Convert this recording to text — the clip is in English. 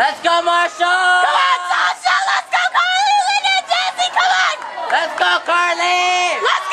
Let's go, Marshall! Come on, Sasha! Let's go, Carly! Lynn and Jessie, come on! Let's go, Carly! Let's